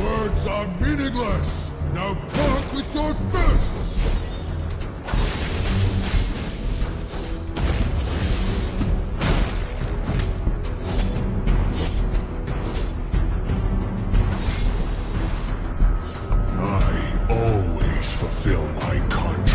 Words are meaningless! Now talk with your fists! I always fulfill my contracts.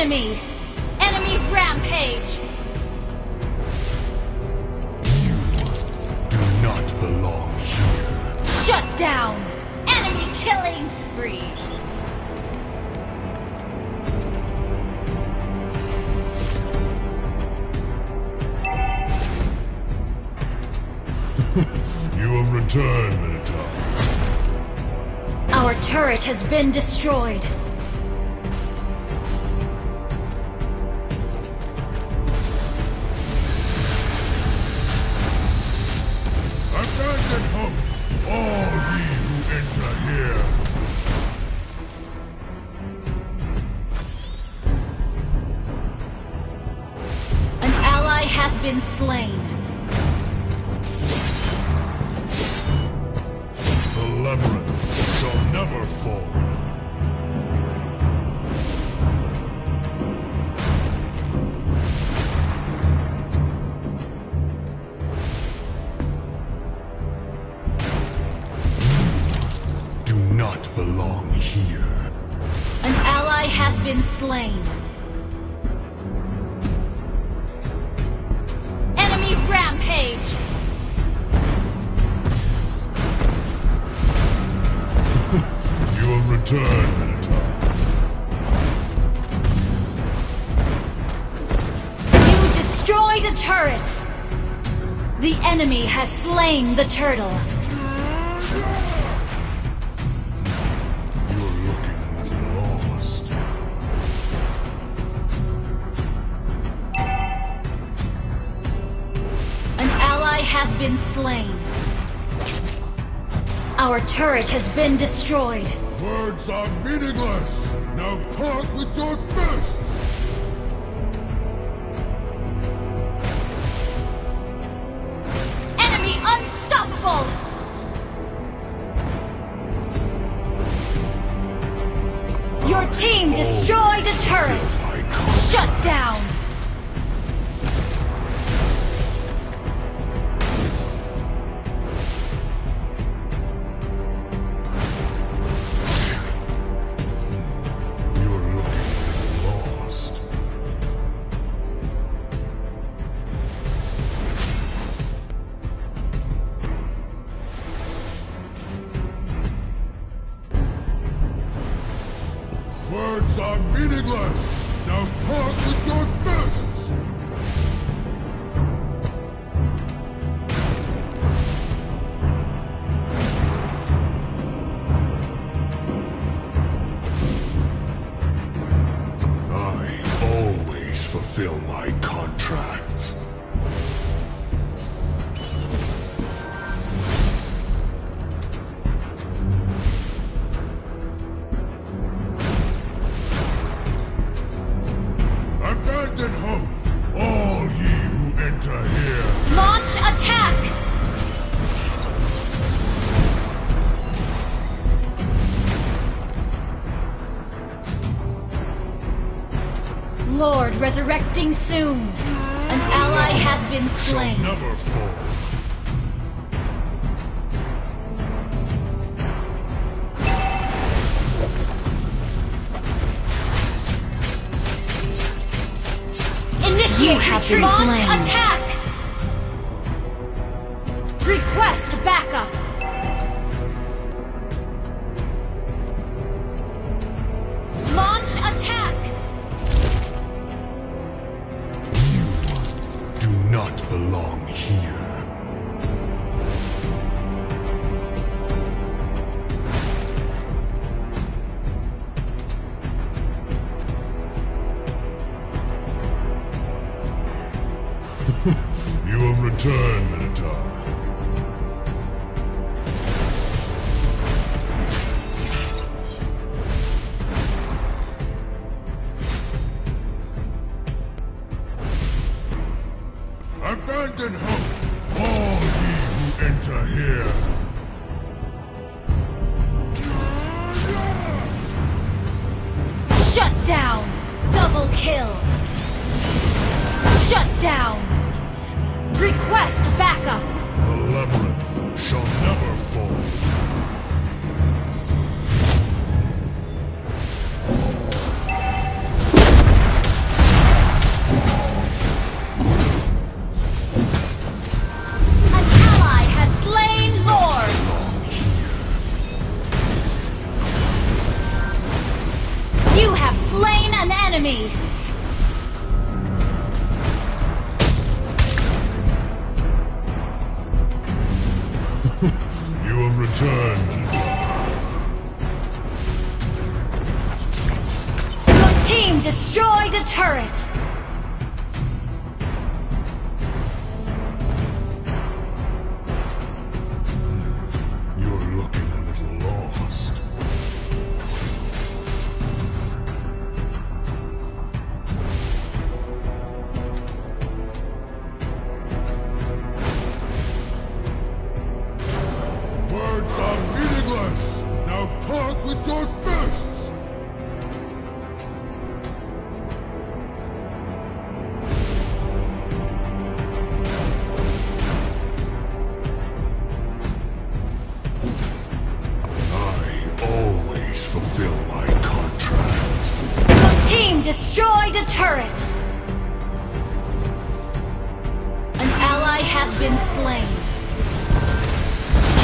enemy! Enemy rampage! You do not belong here. Shut down! Enemy killing spree! You have returned, Minotaur. Our turret has been destroyed. Been slain. The labyrinth shall never fall. You do not belong here. An ally has been slain. Rampage! You have returned, Minotaur. You destroyed a turret! The enemy has slain the turtle. Has been slain. Our turret has been destroyed. Words are meaningless. Now talk with your fists. Enemy unstoppable. Your team destroyed a turret. Shut down. Words are meaningless. Now talk with your fists. I always fulfill my contracts. Lord resurrecting soon. An ally has been slain. Never fall. Initiate retreat. Launch attack. Request backup. Launch attack. Not belong here. You have returned, Minotaur. Abandon hope, all ye who enter here. Shut down! Double kill! Shut down! Request backup! The labyrinth shall never fall. enemy! You have returned! Your team destroyed a turret! Destroyed a turret! An ally has been slain.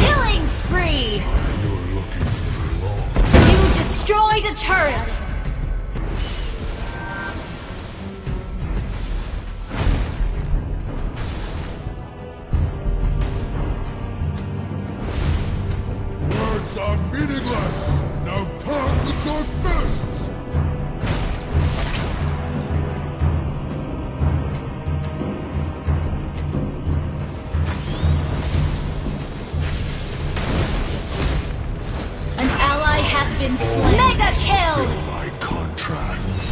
Killing spree! You're looking for law. You destroyed a turret! Words are meaningless! Now talk with your fists! Mega kill! My contracts.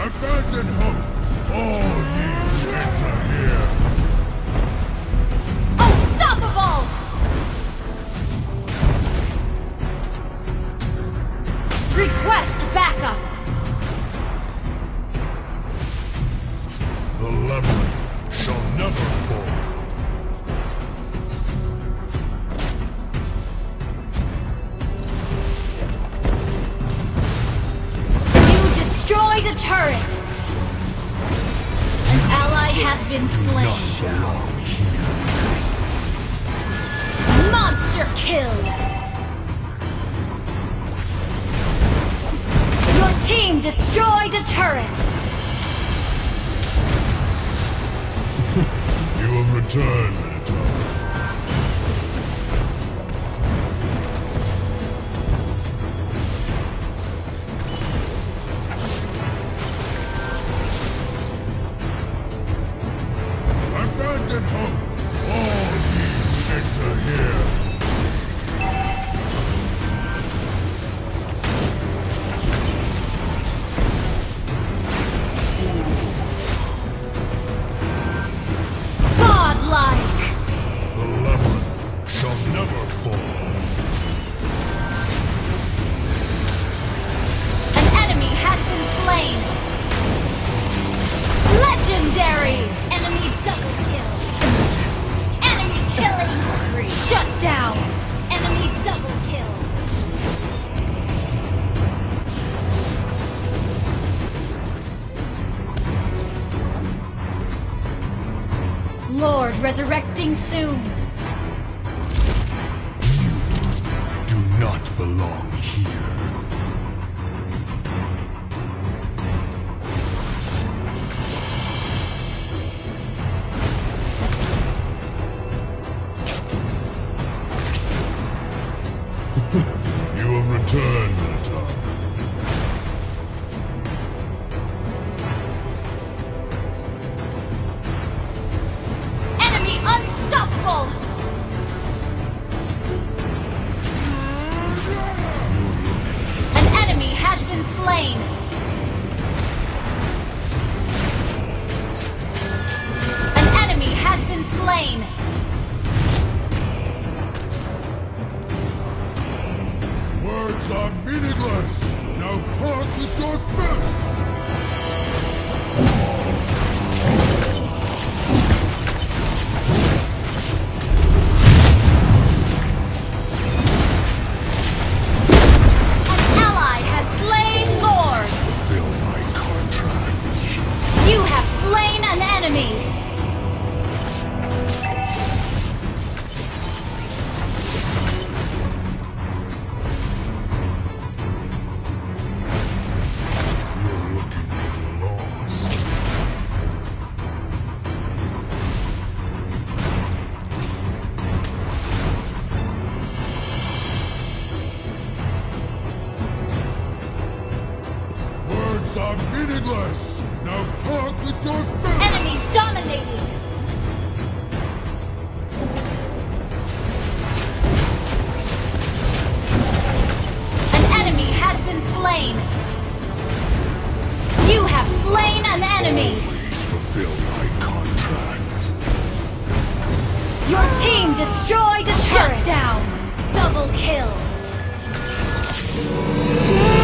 Abandon hope, all ye enter here. Unstoppable! Request backup. Shall never fall. You destroyed a turret. An ally has been slain. Monster kill. Your team destroyed a turret. You have returned, Minotaur. Abandon hope, all ye enter here. Lord resurrecting soon. You do not belong here. You have returned, Minotaur. Unstoppable! words are meaningless. Now talk with your mouth. Enemies dominating. An enemy has been slain. You have slain an enemy. Always fulfill my contracts. Your team destroyed a turret. Shut down. Double kill. Stay.